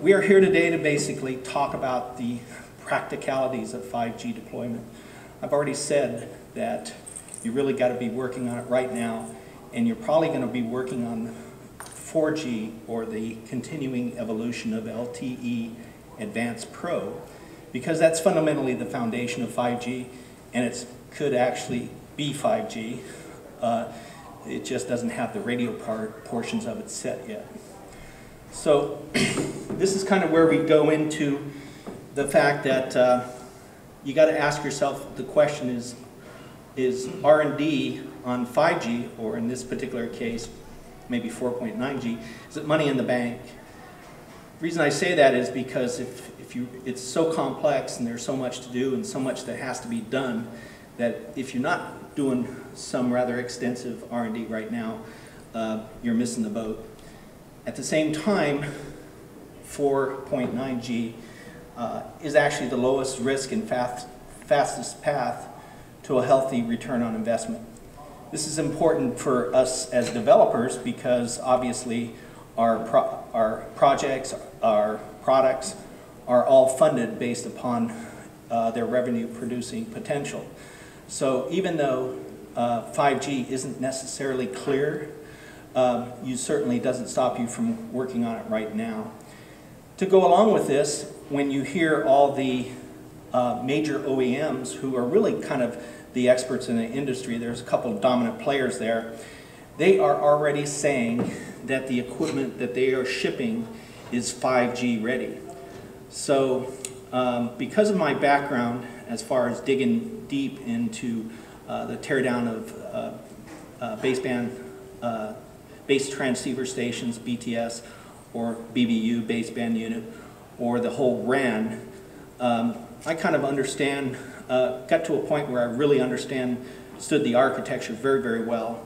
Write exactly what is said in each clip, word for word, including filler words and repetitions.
We are here today to basically talk about the practicalities of five G deployment. I've already said that you really got to be working on it right now, and you're probably going to be working on four G or the continuing evolution of L T E Advanced Pro, because that's fundamentally the foundation of five G, and it could actually be five G. Uh, it just doesn't have the radio part portions of it set yet. So this is kind of where we go into the fact that uh, you got to ask yourself the question is, is R and D on five G, or in this particular case, maybe four point nine G, is it money in the bank? The reason I say that is because if, if you, it's so complex and there's so much to do and so much that has to be done that if you're not doing some rather extensive R and D right now, uh, you're missing the boat. At the same time, four point nine G uh, is actually the lowest risk and fast, fastest path to a healthy return on investment. This is important for us as developers because obviously our, pro our projects, our products are all funded based upon uh, their revenue producing potential. So even though uh, five G isn't necessarily clear, Um, you certainly doesn't stop you from working on it right now. To go along with this, when you hear all the uh, major O E Ms who are really kind of the experts in the industry, there's a couple of dominant players there, they are already saying that the equipment that they are shipping is five G ready. So um, because of my background as far as digging deep into uh, the teardown of uh, uh, baseband uh, base transceiver stations, B T S, or B B U, baseband unit, or the whole R A N. Um, I kind of understand, uh, got to a point where I really understand, stood the architecture very, very well,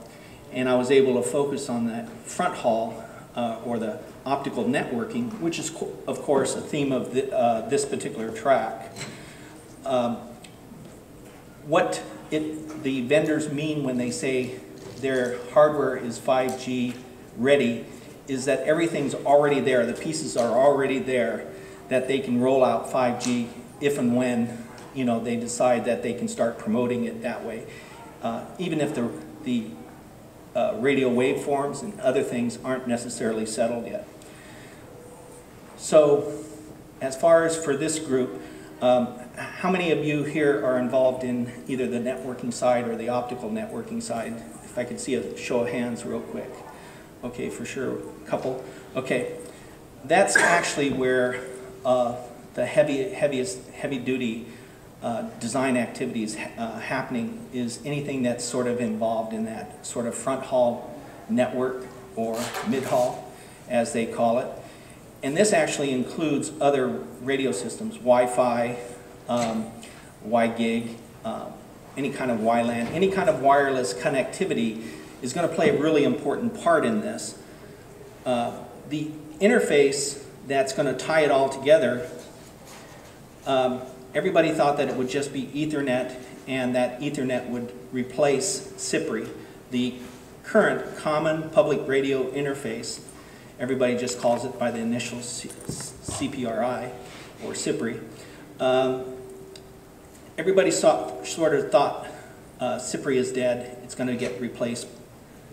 and I was able to focus on that front haul, uh, or the optical networking, which is, co of course, a theme of the, uh, this particular track. Um, what it, the vendors mean when they say their hardware is five G ready is that everything's already there, the pieces are already there that they can roll out five G if and when, you know, they decide that they can start promoting it that way. Uh, even if the, the uh, radio waveforms and other things aren't necessarily settled yet. So as far as for this group, um, how many of you here are involved in either the networking side or the optical networking side? If I could see a show of hands real quick. Okay, for sure, a couple. Okay, that's actually where uh, the heavy, heaviest, heavy-duty uh, design activities uh, happening is anything that's sort of involved in that sort of front haul network or mid-haul, as they call it. And this actually includes other radio systems, Wi-Fi, um, WiGig, um, any kind of WiLAN, any kind of wireless connectivity is going to play a really important part in this. Uh, the interface that's going to tie it all together, um, everybody thought that it would just be Ethernet and that Ethernet would replace C I P R I, the current common public radio interface. Everybody just calls it by the initial C P R I or C I P R I. Um, Everybody saw, sort of thought uh, C I P R I is dead, it's going to get replaced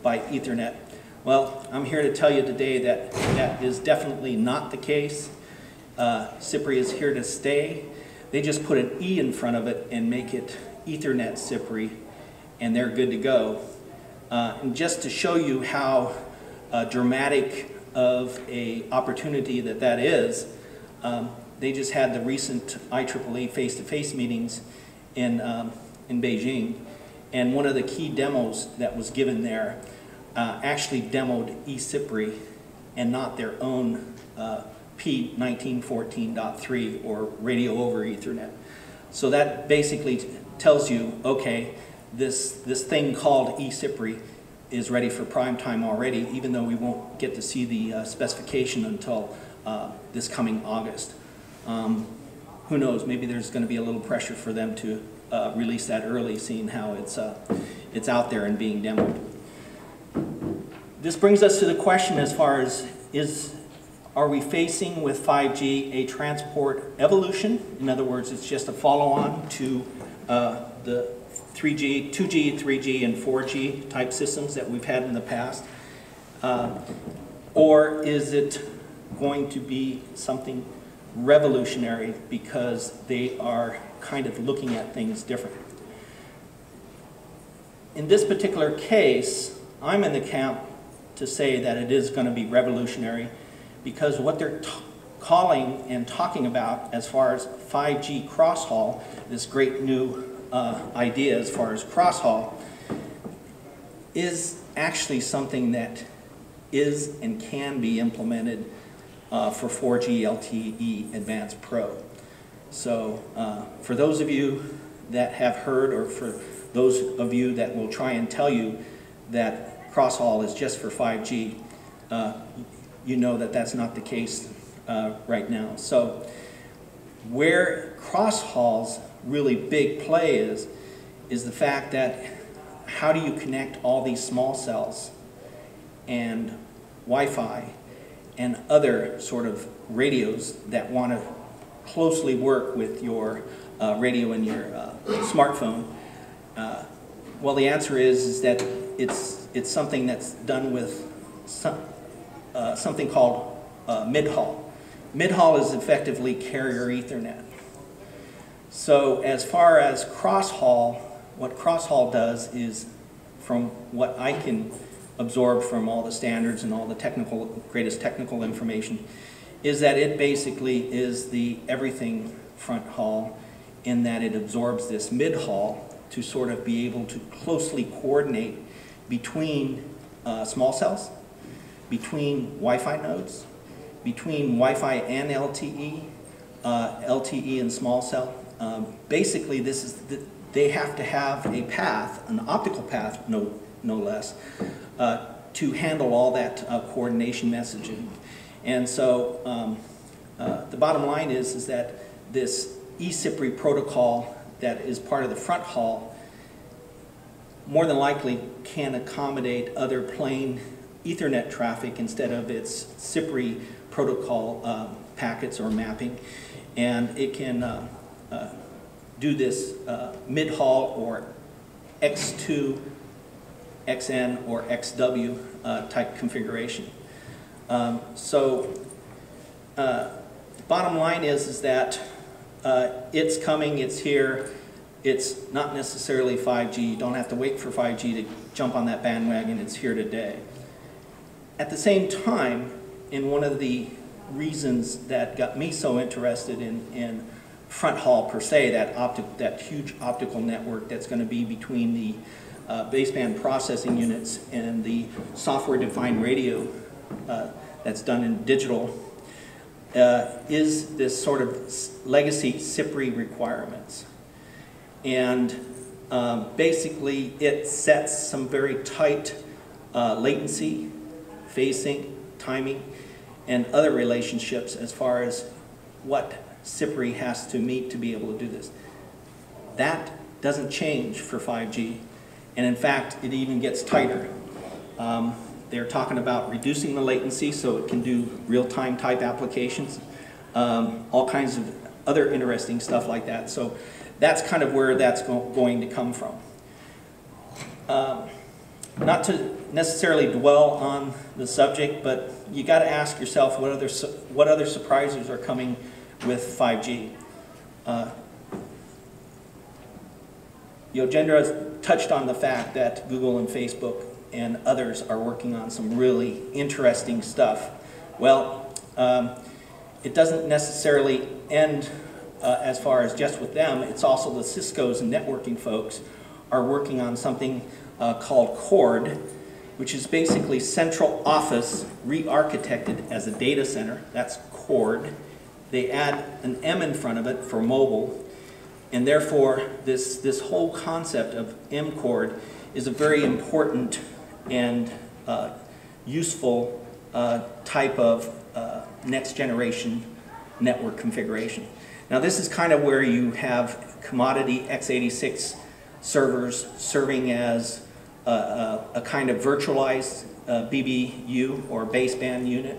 by Ethernet. Well, I'm here to tell you today that that is definitely not the case. Uh, C I P R I is here to stay. They just put an E in front of it and make it Ethernet C I P R I, and they're good to go. Uh, and just to show you how uh, dramatic of a opportunity that that is, um, they just had the recent I triple E face-to-face meetings in, um, in Beijing, and one of the key demos that was given there uh, actually demoed eCPRI and not their own uh, P nineteen fourteen point three or radio over Ethernet. So that basically tells you, okay, this, this thing called eCPRI is ready for prime time already, even though we won't get to see the uh, specification until uh, this coming August. Um, who knows, maybe there's going to be a little pressure for them to uh, release that early, seeing how it's, uh, it's out there and being demoed. This brings us to the question as far as, is are we facing with five G a transport evolution? In other words, it's just a follow-on to uh, the three G, two G, three G, and four G type systems that we've had in the past? Uh, or is it going to be something revolutionary because they are kind of looking at things differently? In this particular case, I'm in the camp to say that it is going to be revolutionary, because what they're t calling and talking about as far as five G CrossHaul, this great new uh, idea as far as CrossHaul, is actually something that is and can be implemented uh, for four G L T E Advanced Pro. So uh, for those of you that have heard, or for those of you that will try and tell you that CrossHaul is just for five G, uh, you know that that's not the case uh, right now. So where CrossHaul's really big play is, is the fact that how do you connect all these small cells and Wi-Fi and other sort of radios that want to closely work with your uh, radio and your uh, smartphone? Uh, well, the answer is, is that it's, it's something that's done with some, uh, something called uh, mid-haul. Mid-haul is effectively carrier Ethernet. So as far as CrossHaul, what CrossHaul does is, from what I can absorb from all the standards and all the technical, greatest technical information, is that it basically is the everything front haul, in that it absorbs this mid-haul to sort of be able to closely coordinate between uh, small cells, between Wi-Fi nodes, between Wi-Fi and L T E, uh, L T E and small cell. Um, basically, this is the, they have to have a path, an optical path, no, no less, uh, to handle all that uh, coordination messaging. And so um, uh, the bottom line is, is that this eCPRI protocol that is part of the front haul more than likely can accommodate other plain Ethernet traffic instead of its CIPRI protocol uh, packets or mapping. And it can uh, uh, do this uh, mid-haul or X two, X N, or X W uh, type configuration. Um, so uh, the bottom line is, is that Uh, it's coming, it's here, it's not necessarily five G, you don't have to wait for five G to jump on that bandwagon, it's here today. At the same time, and one of the reasons that got me so interested in, in front haul per se, that, optic, that huge optical network that's going to be between the uh, baseband processing units and the software-defined radio uh, that's done in digital, Uh, is this sort of legacy CIPRI requirements. And um, basically it sets some very tight uh, latency, phasing, timing, and other relationships as far as what CIPRI has to meet to be able to do this. That doesn't change for five G, and in fact it even gets tighter. Um, They're talking about reducing the latency so it can do real-time type applications, um, all kinds of other interesting stuff like that. So that's kind of where that's go going to come from. Um, not to necessarily dwell on the subject, but you got to ask yourself what other su what other surprises are coming with five G. Uh, Yogendra touched on the fact that Google and Facebook and others are working on some really interesting stuff. Well, um, it doesn't necessarily end uh, as far as just with them. It's also the Cisco's and networking folks are working on something uh, called CORD, which is basically central office re-architected as a data center. That's CORD. They add an M in front of it for mobile, and therefore this, this whole concept of M CORD is a very important and uh, useful uh, type of uh, next generation network configuration. Now this is kind of where you have commodity x eighty-six servers serving as a, a, a kind of virtualized uh, B B U or baseband unit,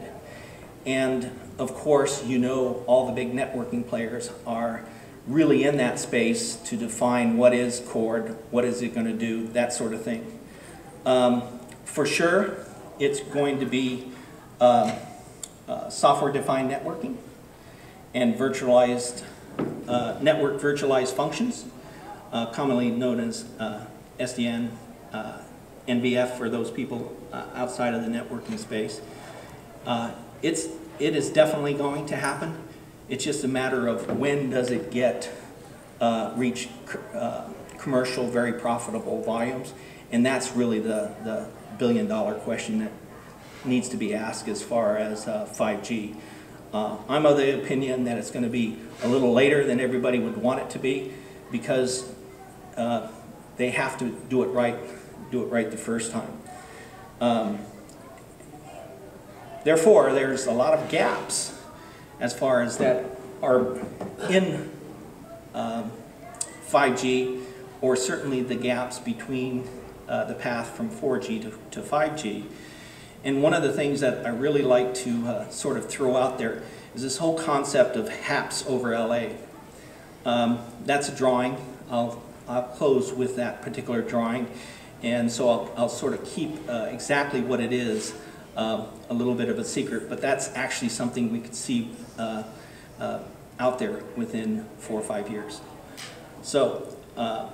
And of course, you know, all the big networking players are really in that space to define what is CORD, what is it going to do, that sort of thing. Um, for sure, it's going to be uh, uh, software-defined networking and virtualized uh, network virtualized functions, uh, commonly known as uh, S D N, uh, N V F for those people uh, outside of the networking space. Uh, it's, it is definitely going to happen. It's just a matter of when does it get uh, reach uh, commercial, very profitable volumes, and that's really the, the billion-dollar question that needs to be asked as far as uh, five G. Uh, I'm of the opinion that it's going to be a little later than everybody would want it to be, because uh, they have to do it right, do it right the first time. Um, therefore, there's a lot of gaps as far as that are in um, five G, or certainly the gaps between uh, the path from four G to, to five G. And one of the things that I really like to uh, sort of throw out there is this whole concept of HAPS over L A. Um, that's a drawing. I'll, I'll close with that particular drawing. And so I'll, I'll sort of keep uh, exactly what it is. Uh, a little bit of a secret, but that's actually something we could see uh, uh, out there within four or five years. So uh,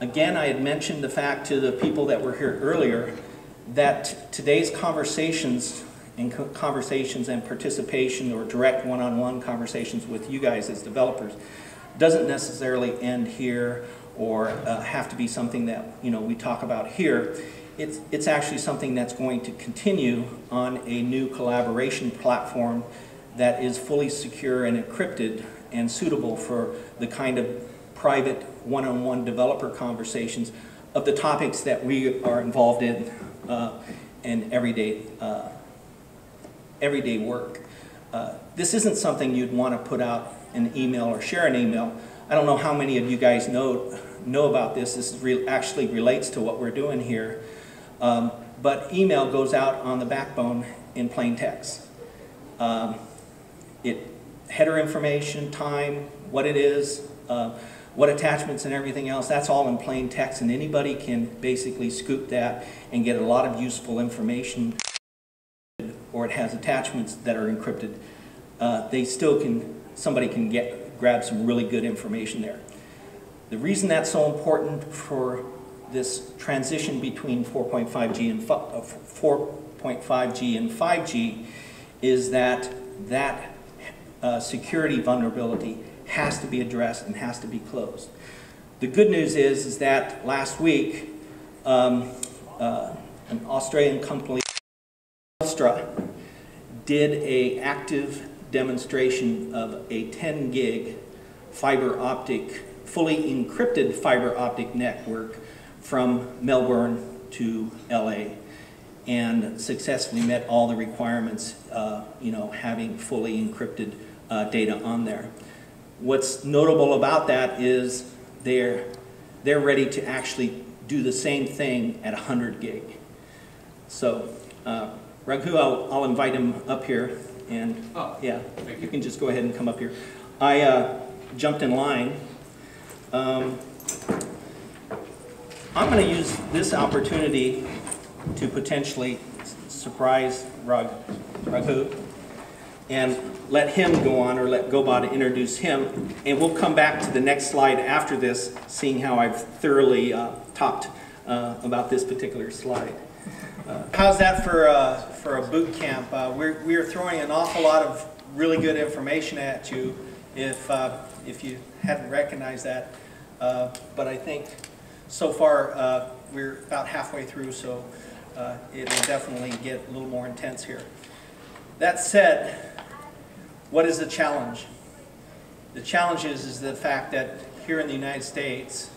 again, I had mentioned the fact to the people that were here earlier that today's conversations and co conversations and participation, or direct one-on-one conversations with you guys as developers, doesn't necessarily end here or uh, have to be something that, you know, we talk about here. It's, it's actually something that's going to continue on a new collaboration platform that is fully secure and encrypted and suitable for the kind of private one-on-one developer conversations of the topics that we are involved in uh, in everyday, uh, everyday work. Uh, this isn't something you'd want to put out an email or share an email. I don't know how many of you guys know, know about this. This is re- actually relates to what we're doing here. Um, but email goes out on the backbone in plain text. Um, it header information, time, what it is, uh, what attachments and everything else, that's all in plain text, and anybody can basically scoop that and get a lot of useful information, or it has attachments that are encrypted. Uh, they still can, somebody can get, grab some really good information there. The reason that's so important for this transition between four point five G and four point five G and five G is that that uh, security vulnerability has to be addressed and has to be closed. The good news is, is that last week um, uh, an Australian company, Telstra, did a active demonstration of a ten gig fiber optic, fully encrypted fiber optic network from Melbourne to L A, and successfully met all the requirements, uh, you know, having fully encrypted uh, data on there. What's notable about that is they're, they're ready to actually do the same thing at one hundred gig. So uh, Raghu, I'll, I'll invite him up here, and oh, yeah, you. you can just go ahead and come up here. I uh, jumped in line. Um, I'm going to use this opportunity to potentially surprise Raghu and let him go on, or let Gobad introduce him, and we'll come back to the next slide after this, seeing how I've thoroughly uh, talked uh, about this particular slide. Uh, how's that for, uh, for a boot camp? Uh, we're, we're throwing an awful lot of really good information at you, if, uh, if you hadn't recognized that, uh, but I think so far, uh, we're about halfway through, so uh, it'll definitely get a little more intense here. That said, what is the challenge? The challenge is, is the fact that here in the United States,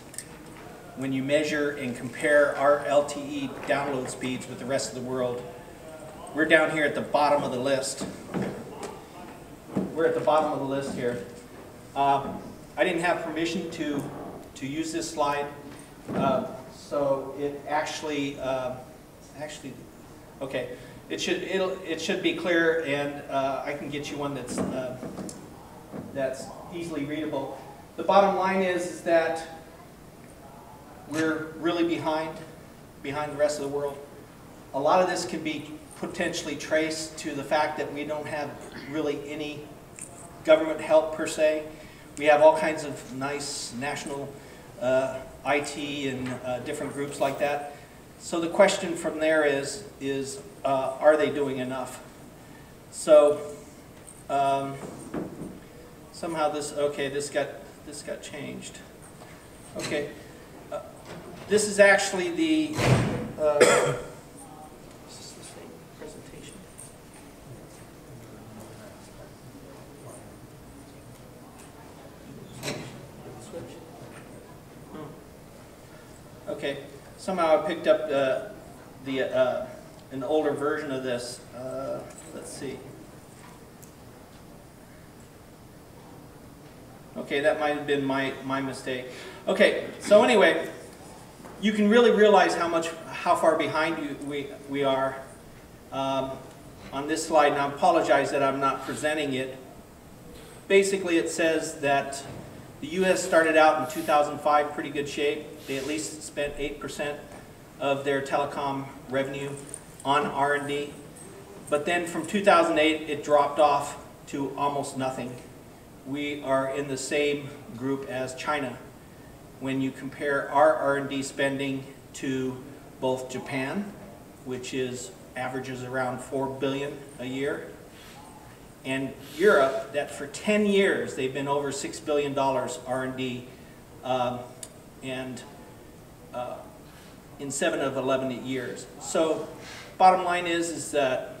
when you measure and compare our L T E download speeds with the rest of the world, we're down here at the bottom of the list. We're at the bottom of the list here. Uh, I didn't have permission to, to use this slide. Uh, so it actually, uh, actually, okay, it should it'll it should be clear, and uh, I can get you one that's uh, that's easily readable. The bottom line is, is that we're really behind behind the rest of the world. A lot of this can be potentially traced to the fact that we don't have really any government help per se. We have all kinds of nice national uh, I T and uh, different groups like that. So the question from there is, is uh, are they doing enough? So um, somehow this, okay, this got, this got changed. Okay, uh, this is actually the, uh, Okay, somehow I picked up uh, the uh, an older version of this. Uh, let's see. Okay, that might have been my my mistake. Okay, so anyway, you can really realize how much how far behind you, we we are um, on this slide. And I apologize that I'm not presenting it. Basically, it says that the U S started out in two thousand five pretty good shape. They at least spent eight percent of their telecom revenue on R and D. But then from two thousand eight, it dropped off to almost nothing. We are in the same group as China when you compare our R and D spending to both Japan, which is averages around four billion dollars a year, and Europe, that for ten years they've been over six billion dollars R and D. Um, and uh, in seven of eleven years. So bottom line is, is that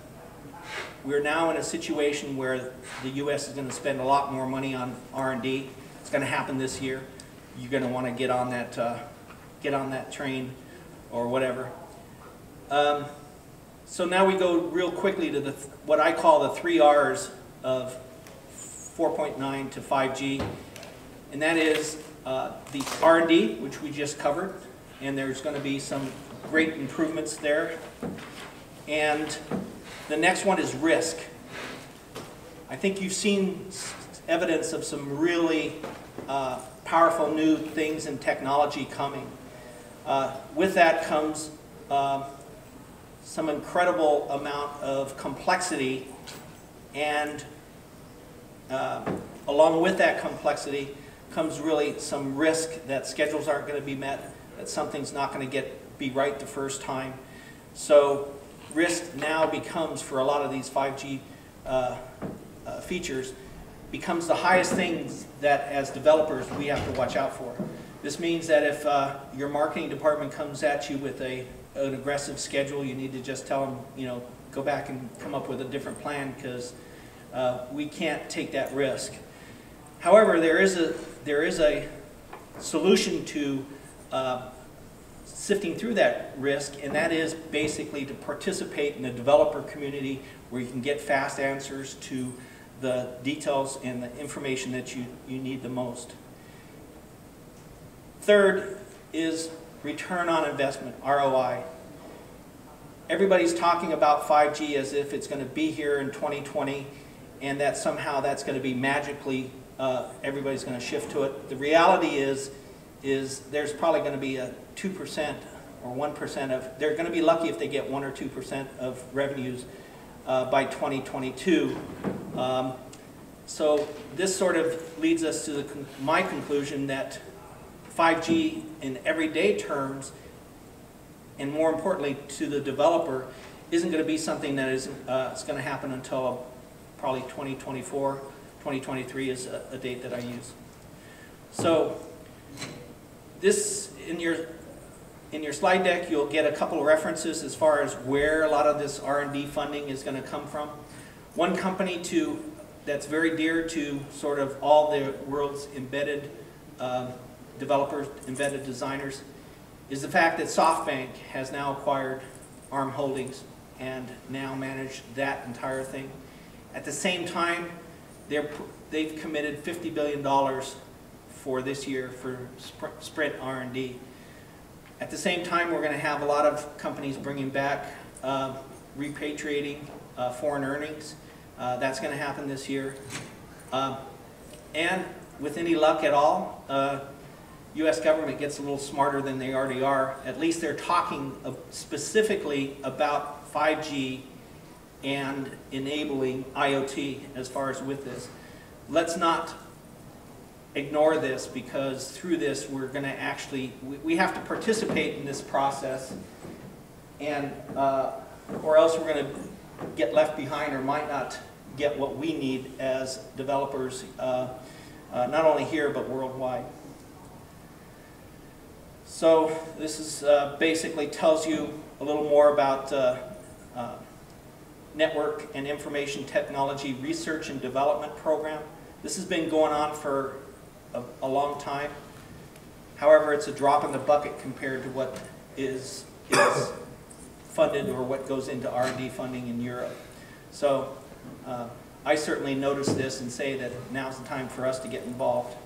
we're now in a situation where the U S is going to spend a lot more money on R and D. It's going to happen this year. You're going to want to get on that, uh, get on that train or whatever. Um, so now we go real quickly to the, what I call the three R's of four point nine to five G, and that is Uh, the R and D, which we just covered, and there's going to be some great improvements there. And the next one is risk. I think you've seen evidence of some really uh, powerful new things in technology coming. Uh, with that comes uh, some incredible amount of complexity, and uh, along with that complexity comes really some risk that schedules aren't going to be met, that something's not going to get be right the first time. So risk now becomes, for a lot of these five G uh, uh, features, becomes the highest things that as developers we have to watch out for. This means that if uh, your marketing department comes at you with a, an aggressive schedule, you need to just tell them, you know, go back and come up with a different plan, because uh, we can't take that risk. However, there is a there is a solution to uh, sifting through that risk, and that is basically to participate in the developer community, where you can get fast answers to the details and the information that you, you need the most. Third is return on investment, R O I. Everybody's talking about five G as if it's going to be here in twenty twenty, and that somehow that's going to be magically Uh, everybody's going to shift to it. The reality is, is there's probably going to be a two percent or one percent of, they're going to be lucky if they get one or two percent of revenues uh, by twenty twenty-two. Um, so this sort of leads us to the con my conclusion that five G in everyday terms, and more importantly to the developer, isn't going to be something that is uh, it's going to happen until probably twenty twenty-four. twenty twenty-three is a, a date that I use. So this, in your, in your slide deck, you'll get a couple of references as far as where a lot of this R and D funding is going to come from. One company to, that's very dear to sort of all the world's embedded uh, developers, embedded designers, is the fact that SoftBank has now acquired ARM Holdings and now manage that entire thing. At the same time, They're, they've committed fifty billion dollars for this year for Sprint R and D. At the same time, we're going to have a lot of companies bringing back uh, repatriating uh, foreign earnings. Uh, that's going to happen this year. Uh, and with any luck at all, uh, U S government gets a little smarter than they already are. At least they're talking uh, specifically about five G and enabling IoT as far as with this. Let's not ignore this, because through this we're going to actually, we, we have to participate in this process, and uh, or else we're going to get left behind or might not get what we need as developers, uh, uh, not only here but worldwide. So this is uh, basically tells you a little more about uh, uh, Network and Information Technology Research and Development Program. This has been going on for a, a long time. However, it's a drop in the bucket compared to what is, is funded or what goes into R and D funding in Europe. So uh, I certainly notice this and say that now's the time for us to get involved.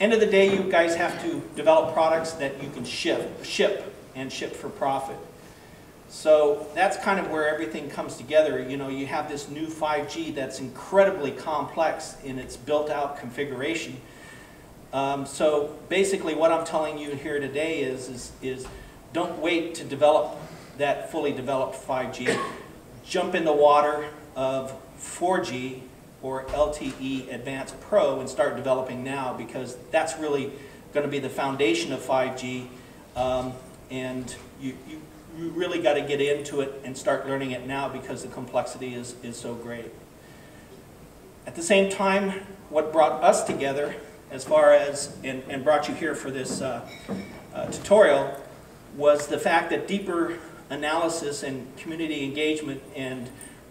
End of the day, you guys have to develop products that you can ship, ship and ship for profit. So that's kind of where everything comes together. You know, you have this new five G that's incredibly complex in its built-out configuration. Um, so basically what I'm telling you here today is, is, is don't wait to develop that fully developed five G. Jump in the water of four G or L T E Advanced Pro and start developing now, because that's really going to be the foundation of five G. Um, and you, you You really got to get into it and start learning it now, because the complexity is, is so great. At the same time, what brought us together as far as, and, and brought you here for this uh, uh, tutorial, was the fact that deeper analysis and community engagement and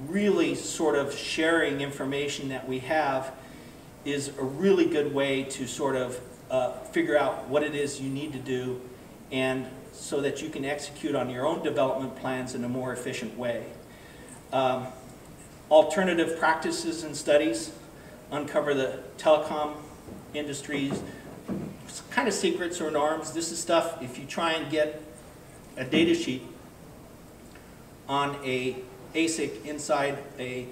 really sort of sharing information that we have is a really good way to sort of uh, figure out what it is you need to do, and so that you can execute on your own development plans in a more efficient way. Um, alternative practices and studies uncover the telecom industry's kind of secrets or norms. This is stuff, if you try and get a data sheet on a ASIC inside a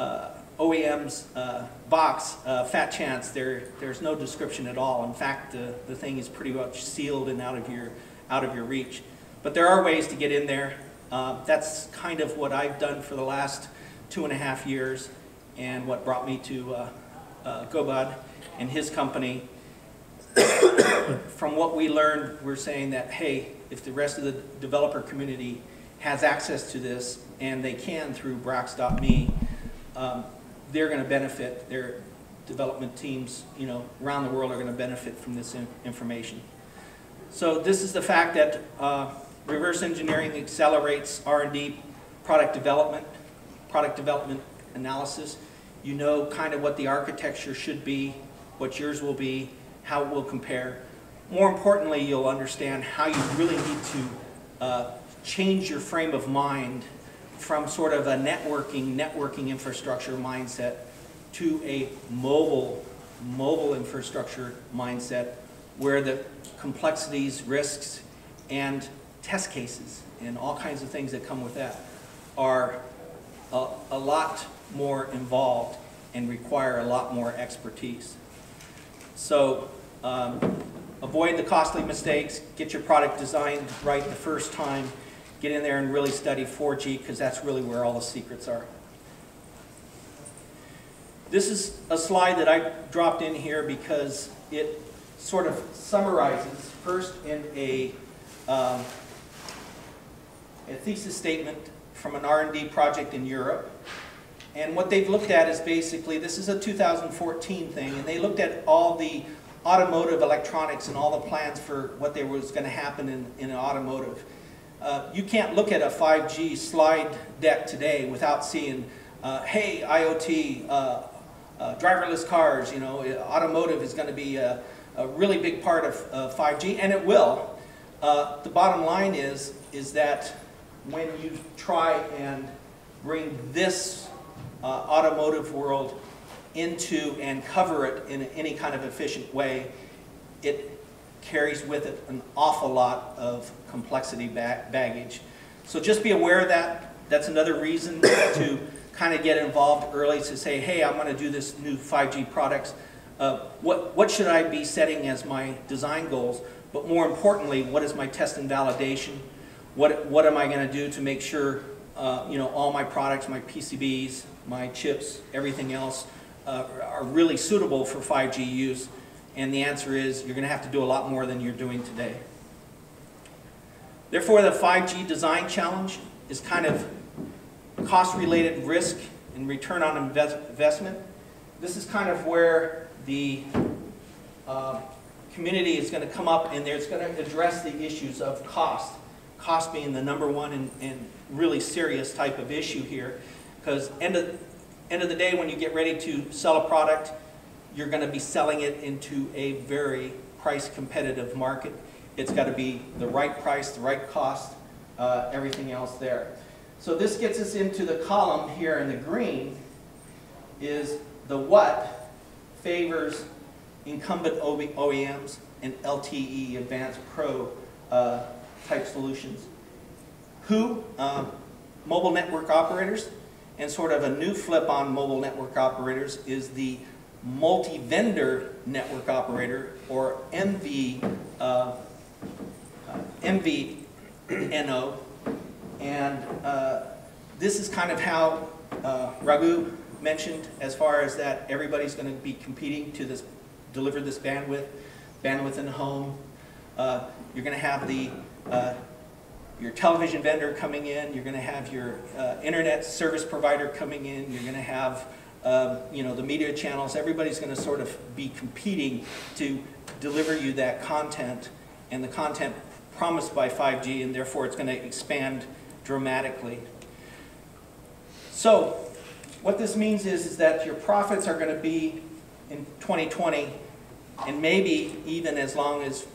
uh, O E M's uh, box, uh, fat chance there, there's no description at all. In fact, the, the thing is pretty much sealed and out of your out of your reach. But there are ways to get in there. Uh, that's kind of what I've done for the last two and a half years, and what brought me to uh, uh, Gobad and his company. From what we learned, we're saying that, hey, if the rest of the developer community has access to this, and they can through Brax dot me, um, they're going to benefit. Their development teams, you know, around the world are going to benefit from this in information. So this is the fact that uh, reverse engineering accelerates R and D product development, product development analysis. You know kind of what the architecture should be, what yours will be, how it will compare. More importantly, you'll understand how you really need to uh, change your frame of mind from sort of a networking, networking infrastructure mindset to a mobile, mobile infrastructure mindset, where the complexities, risks, and test cases, and all kinds of things that come with that, are a, a lot more involved and require a lot more expertise. So um, avoid the costly mistakes, get your product designed right the first time, get in there and really study four G, because that's really where all the secrets are. This is a slide that I dropped in here because it sort of summarizes, first in a, um, a thesis statement from an R and D project in Europe. And what they've looked at is basically, this is a two thousand fourteen thing, and they looked at all the automotive electronics and all the plans for what they was going to happen in, in automotive. Uh, you can't look at a five G slide deck today without seeing, uh, hey, IoT, uh, uh, driverless cars, you know, automotive is going to be a, a really big part of uh, five G, and it will. Uh, the bottom line is, is that when you try and bring this uh, automotive world into and cover it in any kind of efficient way, it carries with it an awful lot of complexity ba baggage. So just be aware of that. That's another reason to kind of get involved early, to say, hey, I'm going to do this new five G products. Uh, what, what should I be setting as my design goals? But more importantly, what is my test and validation? What, what am I going to do to make sure uh, you know, all my products, my P C Bs, my chips, everything else uh, are really suitable for five G use? And the answer is you're going to have to do a lot more than you're doing today. Therefore, the five G design challenge is kind of cost-related risk and return on invest investment. This is kind of where the uh, community is going to come up, and it's going to address the issues of cost. Cost being the number one and, and really serious type of issue here, because end of, end of the day, when you get ready to sell a product, you're going to be selling it into a very price-competitive market. It's got to be the right price, the right cost, uh, everything else there. So this gets us into the column here in the green, is the what favors incumbent O E Ms and L T E Advanced Pro uh, type solutions. Who? Um, mobile network operators, and sort of a new flip on mobile network operators is the multi-vendor network operator, or M V, uh, M V N O, and uh, this is kind of how uh, Raghu mentioned, as far as that everybody's going to be competing to this, deliver this bandwidth, bandwidth in the home. Uh, you're going to have the uh, your television vendor coming in. You're going to have your uh, internet service provider coming in. You're going to have Um, you know, the media channels. Everybody's going to sort of be competing to deliver you that content, and the content promised by five G, and therefore it's going to expand dramatically. So what this means is, is that your profits are going to be in twenty twenty, and maybe even as long as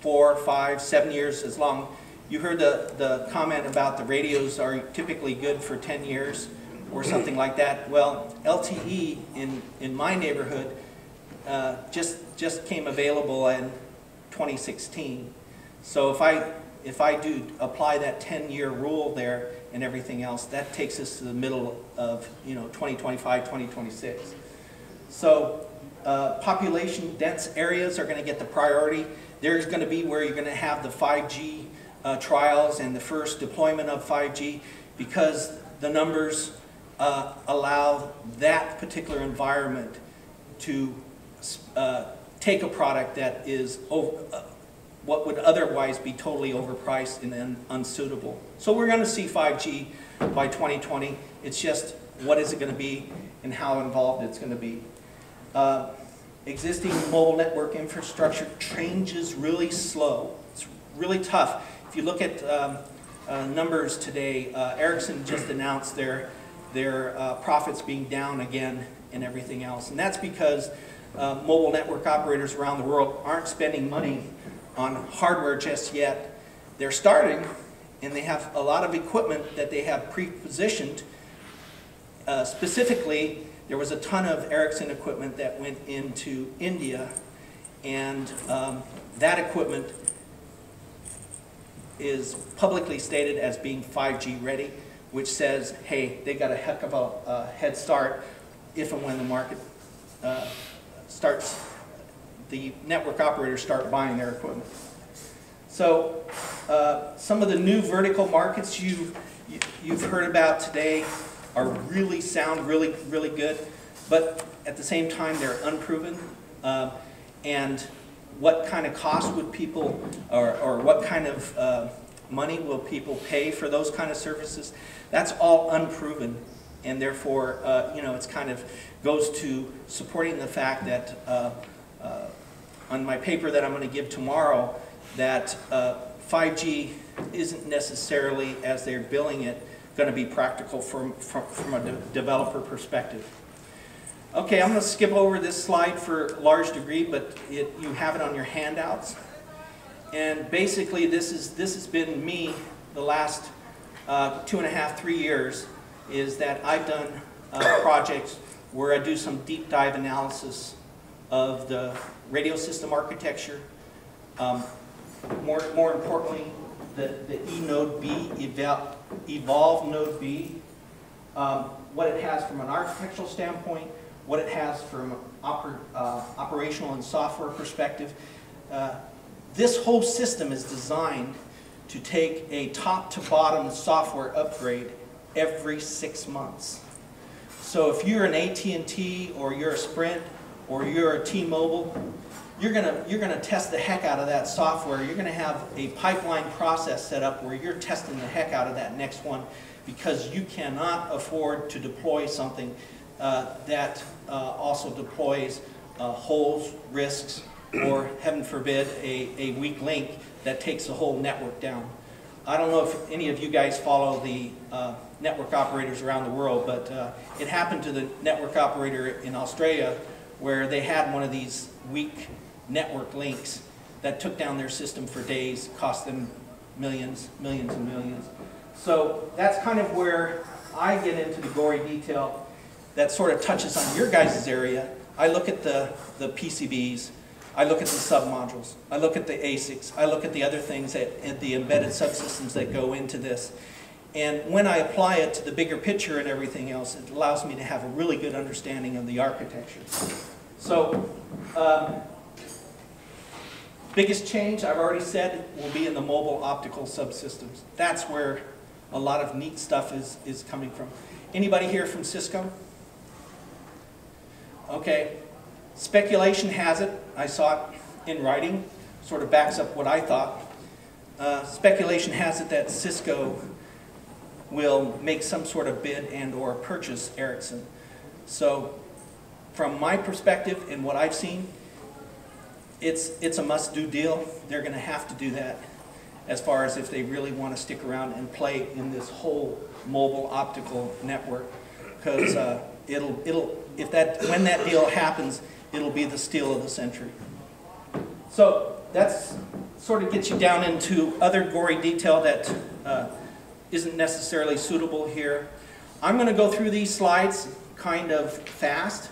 four, five, seven years as long. You heard the, the comment about the radios are typically good for ten years. Or something like that. Well, L T E in in my neighborhood uh, just just came available in twenty sixteen. So if I if I do apply that ten year rule there and everything else, that takes us to the middle of, you know, twenty twenty-five, twenty twenty-six. So uh, population dense areas are going to get the priority. There's going to be where you're going to have the five G uh, trials and the first deployment of five G, because the numbers Uh, allow that particular environment to uh, take a product that is over, uh, what would otherwise be totally overpriced and un unsuitable. So we're going to see five G by twenty twenty. It's just what is it going to be and how involved it's going to be. Uh, existing mobile network infrastructure changes really slow. It's really tough. If you look at um, uh, numbers today, uh, Ericsson just announced their their uh, profits being down again and everything else. And that's because uh, mobile network operators around the world aren't spending money on hardware just yet. They're starting, and they have a lot of equipment that they have pre-positioned. Uh, specifically, there was a ton of Ericsson equipment that went into India, and um, that equipment is publicly stated as being five G ready, which says, hey, they got a heck of a uh, head start if and when the market uh, starts, the network operators start buying their equipment. So uh, some of the new vertical markets you, you, you've heard about today are really sound, really, really good, but at the same time, they're unproven. Uh, and what kind of cost would people, or, or what kind of uh, money will people pay for those kind of services? That's all unproven, and therefore, uh, you know, it's kind of goes to supporting the fact that uh, uh, on my paper that I'm going to give tomorrow, that uh, five G isn't necessarily, as they're billing it, going to be practical from, from, from a de developer perspective. Okay, I'm going to skip over this slide for a large degree, but it, you have it on your handouts. And basically, this is this has been me the last uh, two and a half, three years. Is that I've done uh, projects where I do some deep dive analysis of the radio system architecture. Um, more more importantly, the, the eNodeB, Evolve, Evolve Node B, um, what it has from an architectural standpoint, what it has from an oper, uh, operational and software perspective. Uh, this whole system is designed to take a top-to-bottom software upgrade every six months. So if you're an A T and T or you're a Sprint or you're a T-Mobile, you're gonna, you're gonna test the heck out of that software. You're gonna have a pipeline process set up where you're testing the heck out of that next one, because you cannot afford to deploy something uh, that uh, also deploys uh, holes, risks, or heaven forbid, a, a weak link that takes the whole network down. I don't know if any of you guys follow the uh, network operators around the world, but uh, it happened to the network operator in Australia where they had one of these weak network links that took down their system for days, cost them millions, millions and millions. So that's kind of where I get into the gory detail that sort of touches on your guys' area. I look at the, the P C Bs, I look at the submodules, I look at the A SICs, I look at the other things, that, at the embedded subsystems that go into this. And when I apply it to the bigger picture and everything else, it allows me to have a really good understanding of the architecture. So, um, biggest change, I've already said, will be in the mobile optical subsystems. That's where a lot of neat stuff is, is coming from. Anybody here from Cisco? Okay. Speculation has it, I saw it in writing, sort of backs up what I thought. Uh, speculation has it that Cisco will make some sort of bid and or purchase Ericsson. So from my perspective and what I've seen, it's, it's a must-do deal. They're going to have to do that as far as if they really want to stick around and play in this whole mobile optical network, because uh, it'll, it'll, if that, when that deal happens, it'll be the steal of the century. So that's sort of gets you down into other gory detail that uh, isn't necessarily suitable here. I'm going to go through these slides kind of fast,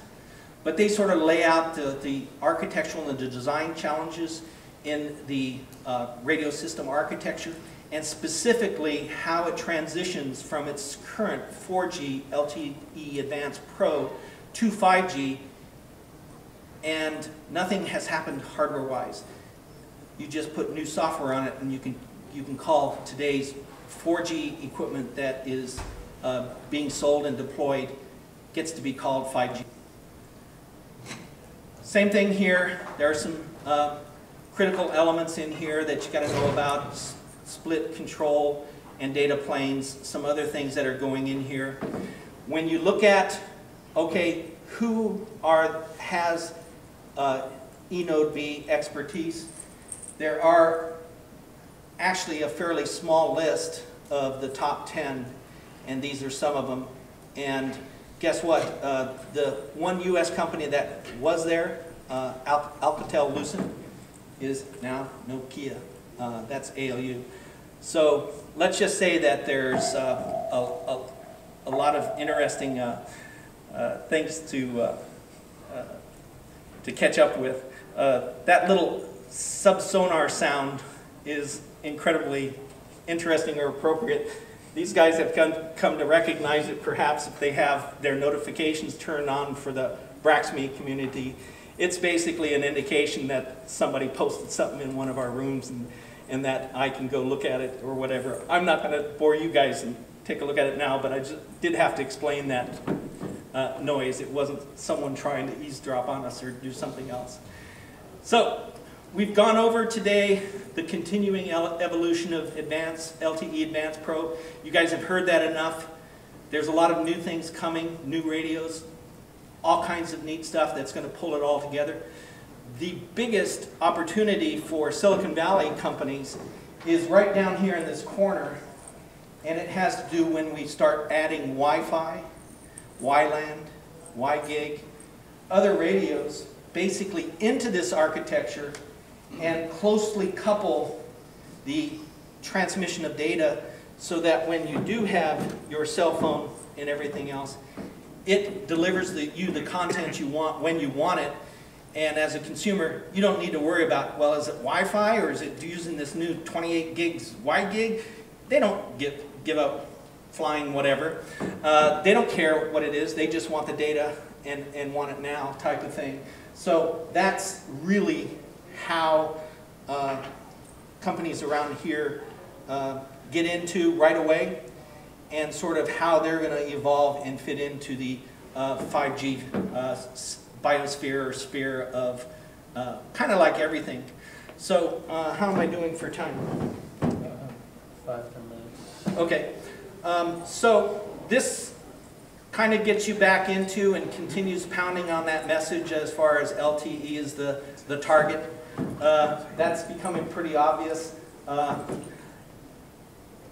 but they sort of lay out the, the architectural and the design challenges in the uh, radio system architecture, and specifically how it transitions from its current four G L T E Advanced Pro to five G, and nothing has happened hardware-wise. You just put new software on it, and you can, you can call today's four G equipment that is uh, being sold and deployed gets to be called five G. Same thing here. There are some uh, critical elements in here that you got to know about. S split control and data planes, some other things that are going in here. When you look at, okay, who are, has uh, eNodeB expertise, there are actually a fairly small list of the top ten, and these are some of them. And guess what? Uh, the one U S company that was there, uh, Al Alcatel-Lucent, is now Nokia. Uh, that's A L U. So let's just say that there's uh, a, a, a lot of interesting uh, uh, things to uh, uh, to catch up with. Uh, that little sub-sonar sound is incredibly interesting or appropriate. These guys have come, come to recognize it, perhaps if they have their notifications turned on for the Brax dot me community. It's basically an indication that somebody posted something in one of our rooms and, and that I can go look at it or whatever. I'm not going to bore you guys and take a look at it now, but I just did have to explain that uh, noise. It wasn't someone trying to eavesdrop on us or do something else. So, we've gone over today the continuing evolution of advanced L T E Advanced Pro. You guys have heard that enough. There's a lot of new things coming, new radios, all kinds of neat stuff that's going to pull it all together. The biggest opportunity for Silicon Valley companies is right down here in this corner, and it has to do when we start adding Wi-Fi, WiLAN, WiGig, other radios basically into this architecture, and closely couple the transmission of data so that when you do have your cell phone and everything else, it delivers the, you the content you want when you want it, And as a consumer, you don't need to worry about, well, is it Wi-Fi or is it using this new twenty-eight gigs WiGig? They don't give, give up flying whatever. Uh, they don't care what it is. They just want the data and, and want it now type of thing. So that's really how uh, companies around here uh, get into right away, and sort of how they're going to evolve and fit into the uh, five G uh, biosphere or sphere of uh, kind of like everything. So uh, how am I doing for time? Uh, five, ten minutes. Okay. Um, so this kind of gets you back into and continues pounding on that message as far as L T E is the, the target. Uh, that's becoming pretty obvious. Uh,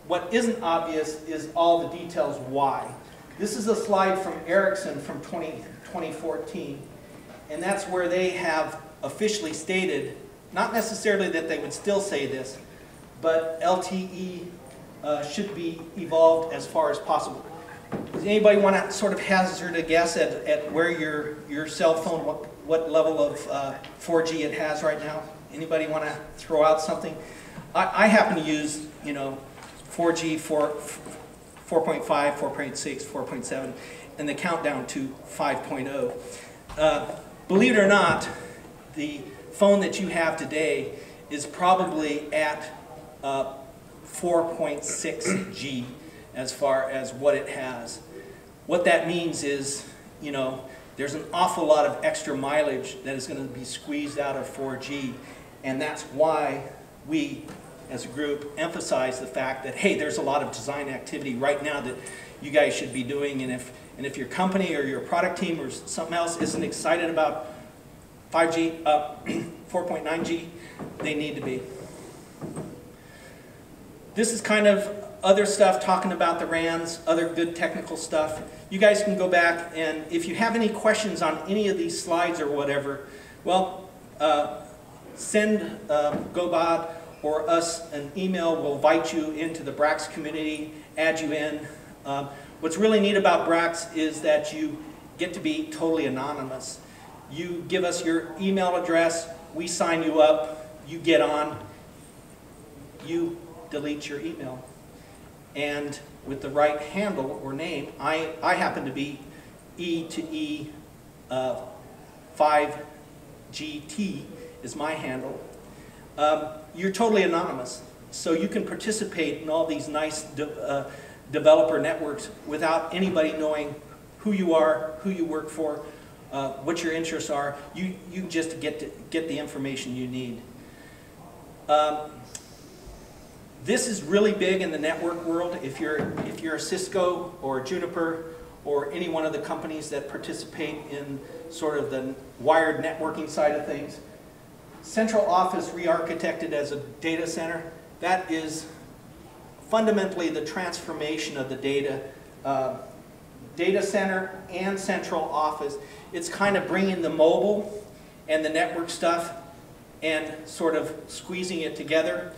What isn't obvious is all the details why. This is a slide from Ericsson from twenty fourteen, and that's where they have officially stated, not necessarily that they would still say this, but L T E uh, should be evolved as far as possible. Does anybody want to sort of hazard a guess at, at where your, your cell phone, what, what level of uh, four G it has right now? Anybody want to throw out something? I, I happen to use, you know, four G, four point five, four point six, four point seven, and the countdown to five point oh. Uh, believe it or not, the phone that you have today is probably at uh, four point six G as far as what it has. What that means is, you know, there's an awful lot of extra mileage that is going to be squeezed out of four G, and that's why we as a group emphasize the fact that, hey, there's a lot of design activity right now that you guys should be doing, and if and if your company or your product team or something else isn't excited about five G, uh, four point nine G, they need to be. This is kind of other stuff talking about the R A Ns, other good technical stuff. You guys can go back, and if you have any questions on any of these slides or whatever, well, uh, send uh, Gobad or us an email. We'll invite you into the Brax community, add you in. Um, what's really neat about Brax is that you get to be totally anonymous. You give us your email address, we sign you up, you get on, you delete your email. And with the right handle or name, I, I happen to be E to E uh, five G T is my handle. Um, you're totally anonymous, so you can participate in all these nice de uh, developer networks without anybody knowing who you are, who you work for, uh, what your interests are. You, you just get to get the information you need. Um, this is really big in the network world. If you're, if you're a Cisco or a Juniper or any one of the companies that participate in sort of the wired networking side of things, central office re-architected as a data center, that is fundamentally the transformation of the data uh, data center and central office. It's kind of bringing the mobile and the network stuff and sort of squeezing it together.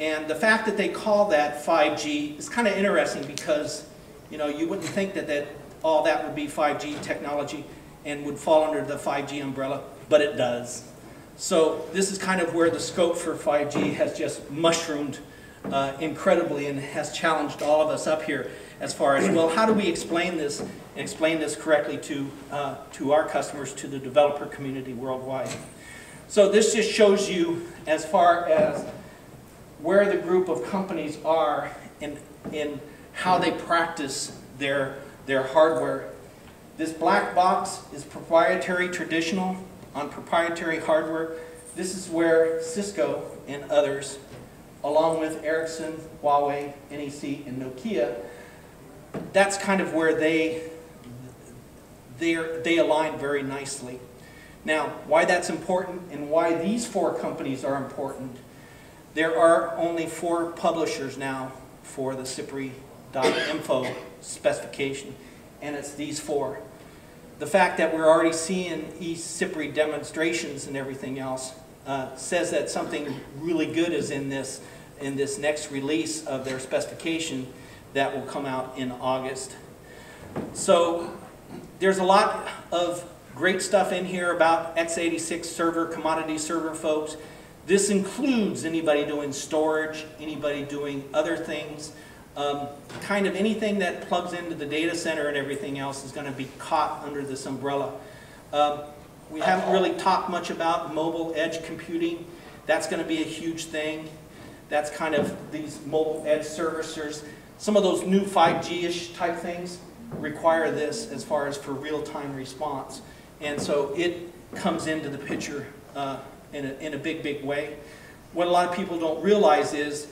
And the fact that they call that five G is kind of interesting, because you know, you wouldn't think that, that all that would be five G technology and would fall under the five G umbrella, but it does. So this is kind of where the scope for five G has just mushroomed uh, incredibly and has challenged all of us up here as far as, well, how do we explain this and explain this correctly to, uh, to our customers, to the developer community worldwide. So this just shows you as far as where the group of companies are in, in how they practice their, their hardware. This black box is proprietary traditional. On proprietary hardware, this is where Cisco and others, along with Ericsson, Huawei, N E C, and Nokia, that's kind of where they they align very nicely. Now, why that's important and why these four companies are important: there are only four publishers now for the C I P R I dot info specification, and it's these four. The fact that we're already seeing eCPRI demonstrations and everything else uh, says that something really good is in this, in this next release of their specification that will come out in August. So there's a lot of Great stuff in here about x eighty-six server, commodity server folks. This includes anybody doing storage, anybody doing other things. Um, kind of anything that plugs into the data center and everything else is going to be caught under this umbrella. Um, we haven't really talked much about mobile edge computing. That's going to be a huge thing. That's kind of these mobile edge servicers. Some of those new five G-ish type things require this as far as for real-time response. And so it comes into the picture uh, in, a, in a big, big way. What a lot of people don't realize is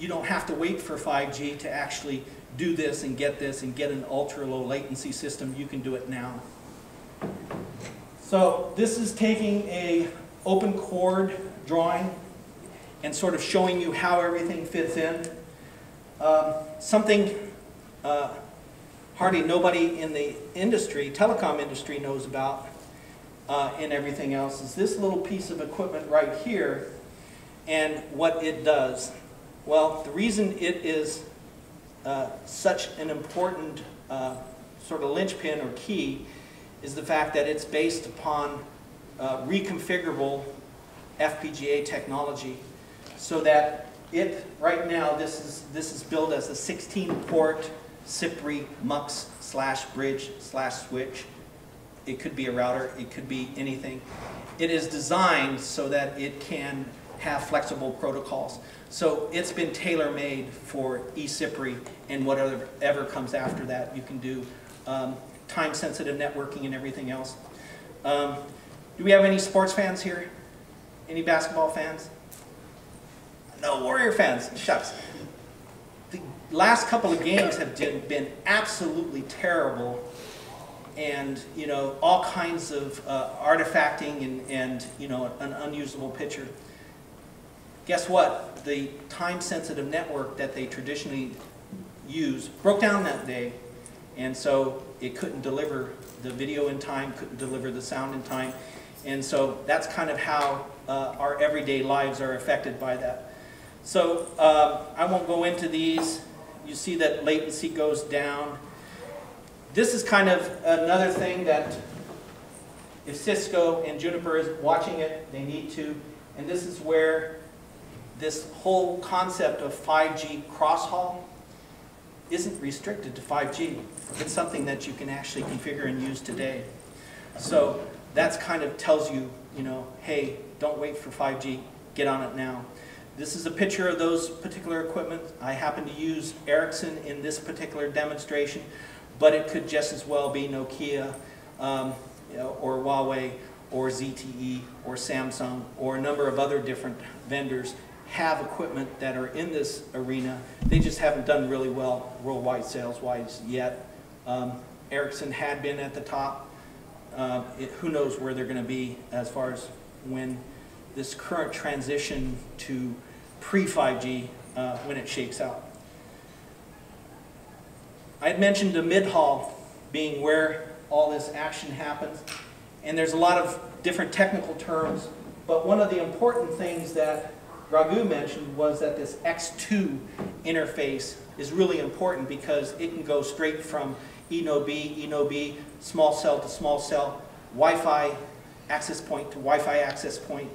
you don't have to wait for five G to actually do this and get this and get an ultra-low latency system. You can do it now. So this is taking a open CORD drawing and sort of showing you how everything fits in. Um, something uh, hardly nobody in the industry, telecom industry, knows about uh, and everything else is this little piece of equipment right here and what it does. Well, the reason it is uh, such an important uh, sort of linchpin or key is the fact that it's based upon uh, reconfigurable F P G A technology, so that it, right now, this is, this is billed as a sixteen port CIPRI MUX slash bridge slash switch. It could be a router, it could be anything. It is designed so that it can have flexible protocols. So it's been tailor-made for eCPRI and whatever ever comes after that. You can do um, time-sensitive networking and everything else. Um, do we have any sports fans here? Any basketball fans? No Warrior fans, shucks. The last couple of games have been absolutely terrible, and you know, all kinds of uh, artifacting and, and you know, an unusable picture. Guess what? The time-sensitive network that they traditionally use broke down that day, and so it couldn't deliver the video in time, couldn't deliver the sound in time, and so that's kind of how uh, our everyday lives are affected by that. So uh, I won't go into these. You see that latency goes down. This is kind of another thing that if Cisco and Juniper is watching it, they need to, and this is where this whole concept of five G CrossHaul isn't restricted to five G. It's something that you can actually configure and use today. So that's kind of tells you, you know, hey, don't wait for five G, get on it now. This is a picture of those particular equipment. I happen to use Ericsson in this particular demonstration, but it could just as well be Nokia um, you know, or Huawei or Z T E or Samsung or a number of other different vendors have equipment that are in this arena. They just haven't done really well worldwide sales-wise yet. Um, Ericsson had been at the top. Uh, it, who knows where they're going to be as far as when this current transition to pre-five G, uh, when it shakes out. I had mentioned the mid-hall being where all this action happens, and there's a lot of different technical terms, but one of the important things that Raghu mentioned was that this X two interface is really important because it can go straight from eNodeB, eNodeB, small cell to small cell, Wi-Fi access point to Wi-Fi access point,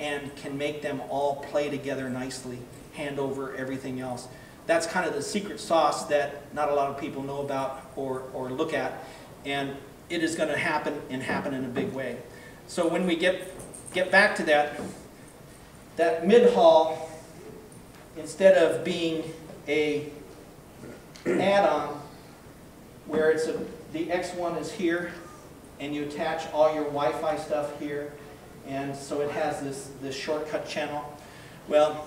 and can make them all play together nicely, hand over everything else. That's kind of the secret sauce that not a lot of people know about or, or look at, and it is going to happen and happen in a big way. So when we get, get back to that, that mid-haul, instead of being an add-on where it's a, the X one is here and you attach all your Wi-Fi stuff here, and so it has this, this shortcut channel. Well,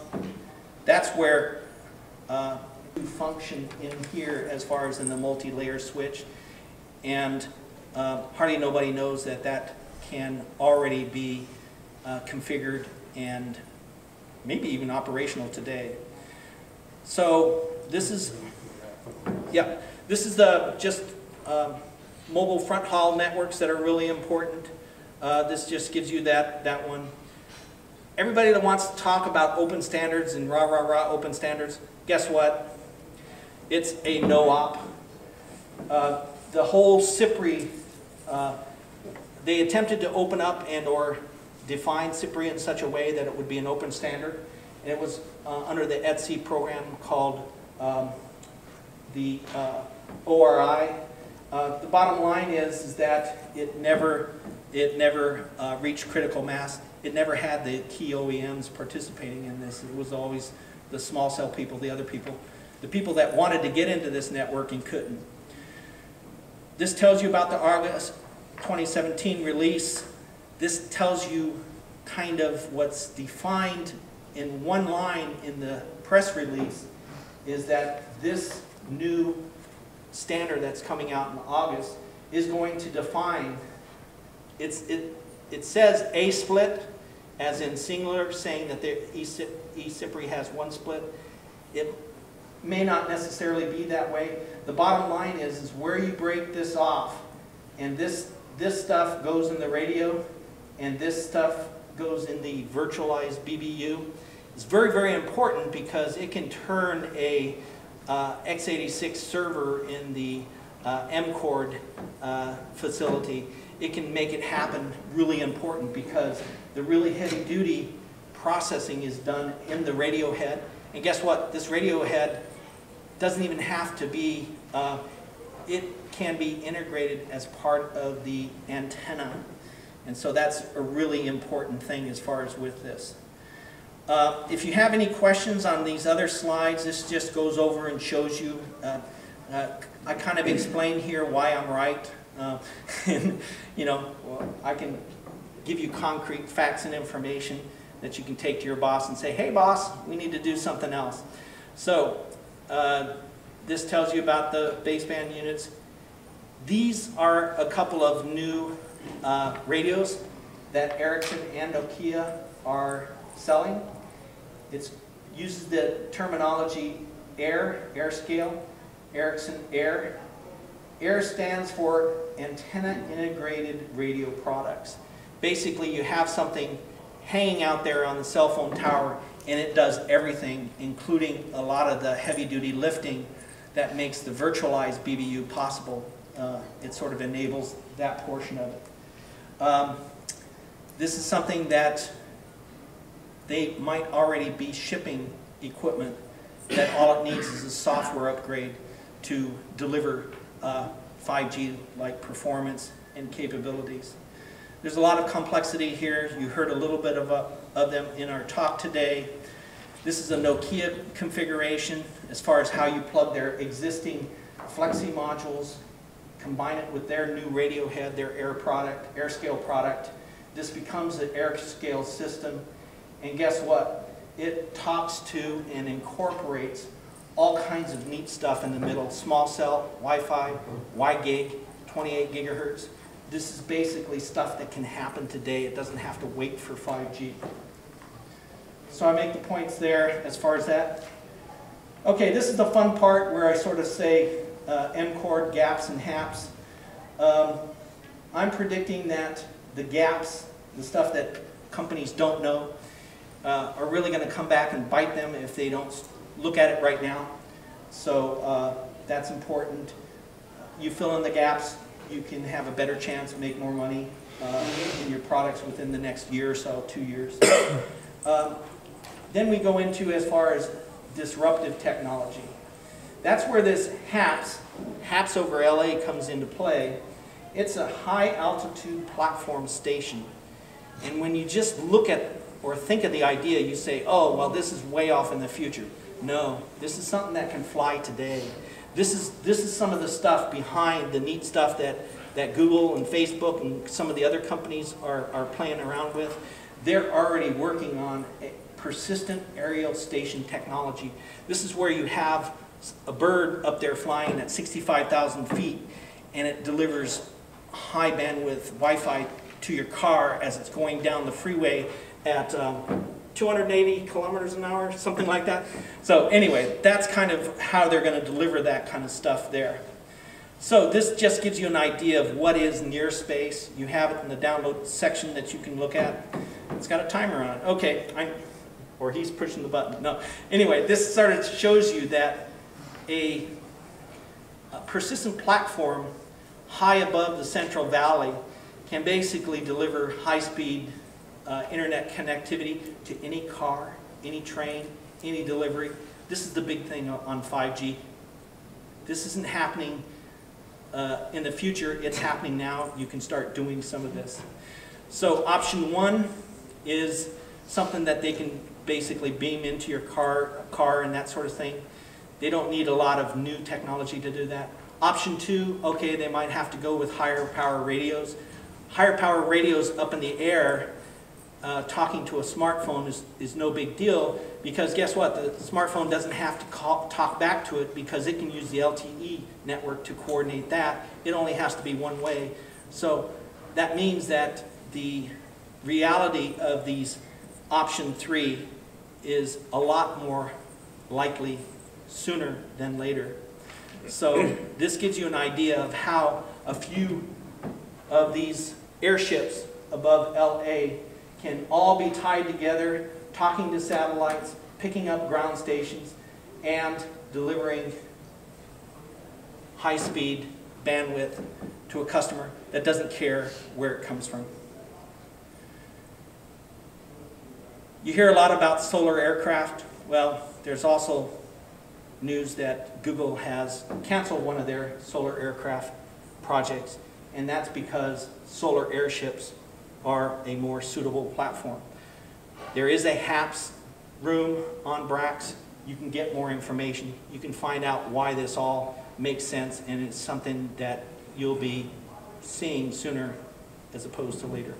that's where uh, you function in here as far as in the multi-layer switch, and uh, hardly nobody knows that that can already be uh, configured and maybe even operational today. So this is, yeah, this is the just um, mobile front haul networks that are really important. Uh, this just gives you that that one. Everybody that wants to talk about open standards and rah rah rah open standards, guess what? It's a no-op. Uh, the whole CIPRI uh, They attempted to open up and or define CIPRI in such a way that it would be an open standard. And it was uh, under the E T S I program called um, the uh, O R I. Uh, the bottom line is, is that it never, it never uh, reached critical mass. It never had the key O E Ms participating in this. It was always the small cell people, the other people, the people that wanted to get into this network and couldn't. This tells you about the August twenty seventeen release. This tells you kind of what's defined in one line in the press release, is that this new standard that's coming out in August is going to define, it's, it, it says a split, as in singular, saying that the eCPRI has one split. It may not necessarily be that way. The bottom line is, is where you break this off, and this, this stuff goes in the radio, and this stuff goes in the virtualized B B U. It's very, very important because it can turn a Uh, x eighty-six server in the uh, M cord uh, facility. It can make it happen really important because the really heavy duty processing is done in the radio head. And guess what? This radio head doesn't even have to be, uh, it can be integrated as part of the antenna. And so that's a really important thing as far as with this. Uh, if you have any questions on these other slides, this just goes over and shows you. Uh, uh, I kind of explain here why I'm right. Uh, and, you know, I can give you concrete facts and information that you can take to your boss and say, hey boss, we need to do something else. So, uh, this tells you about the baseband units. These are a couple of new uh, radios that Ericsson and Nokia are selling. It uses the terminology AIR, air scale, Ericsson AIR. AIR stands for Antenna Integrated Radio Products. Basically, you have something hanging out there on the cell phone tower, and it does everything, including a lot of the heavy-duty lifting that makes the virtualized B B U possible. Uh, it sort of enables that portion of it. Um, this is something that they might already be shipping equipment that all it needs is a software upgrade to deliver uh, five G like performance and capabilities. There's a lot of complexity here. You heard a little bit of, uh, of them in our talk today. This is a Nokia configuration as far as how you plug their existing Flexi modules, combine it with their new radio head, their AIR product, AirScale product. This becomes an AirScale system. And guess what? It talks to and incorporates all kinds of neat stuff in the middle. Small cell, Wi-Fi, WiGig, twenty-eight gigahertz. This is basically stuff that can happen today. It doesn't have to wait for five G. So I make the points there as far as that. Okay, this is the fun part where I sort of say uh, M cord, gaps, and HAPS. Um, I'm predicting that the gaps, the stuff that companies don't know, Uh, are really going to come back and bite them if they don't look at it right now. So uh, that's important. You fill in the gaps, you can have a better chance, make more money uh, in your products within the next year or so, two years. Uh, then we go into as far as disruptive technology. That's where this HAPS, HAPS over L A, comes into play. It's a high altitude platform station. And when you just look at or think of the idea, you say, oh, well, this is way off in the future. No, this is something that can fly today. This is, this is some of the stuff behind the neat stuff that, that Google and Facebook and some of the other companies are, are playing around with. They're already working on persistent aerial station technology. This is where you have a bird up there flying at sixty-five thousand feet, and it delivers high bandwidth Wi-Fi to your car as it's going down the freeway at um, two hundred eighty kilometers an hour, something like that. So anyway, that's kind of how they're going to deliver that kind of stuff there. So this just gives you an idea of what is near space. You have it in the download section that you can look at. It's got a timer on it. Okay, I'm, or he's pushing the button. No. Anyway, this sort of shows you that a, a persistent platform high above the Central Valley can basically deliver high-speed uh, internet connectivity to any car, any train, any delivery. This is the big thing on five G. This isn't happening uh, in the future. It's happening now. You can start doing some of this. So option one is something that they can basically beam into your car, car and that sort of thing. They don't need a lot of new technology to do that. Option two, okay, they might have to go with higher power radios. Higher power radios up in the air, uh, talking to a smartphone is, is no big deal, because guess what? The smartphone doesn't have to call, talk back to it, because it can use the L T E network to coordinate that. It only has to be one way. So that means that the reality of these option three is a lot more likely sooner than later. So this gives you an idea of how a few of these airships above L A can all be tied together, talking to satellites, picking up ground stations, and delivering high-speed bandwidth to a customer that doesn't care where it comes from. You hear a lot about solar aircraft. Well, there's also news that Google has canceled one of their solar aircraft projects, and that's because solar airships are a more suitable platform. There is a HAPS room on Brax. You can get more information. You can find out why this all makes sense, and it's something that you'll be seeing sooner as opposed to later.